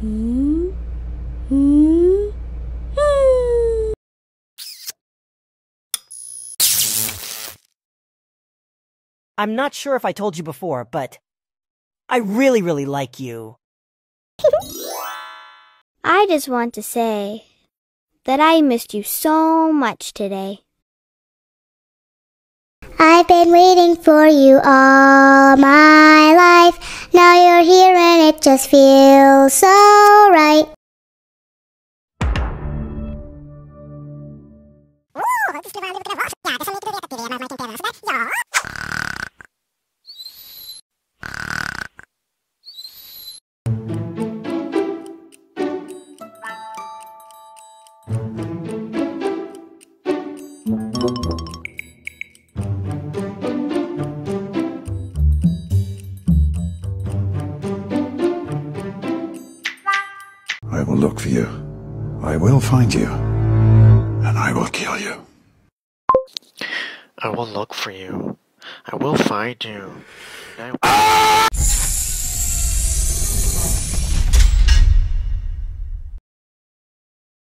I'm not sure if I told you before, but I really, really like you. I just want to say that I missed you so much today. I've been waiting for you all my life. Now you're here and it just feels so right. I will look for you. I will find you. And I will kill you. I will look for you. I will find you.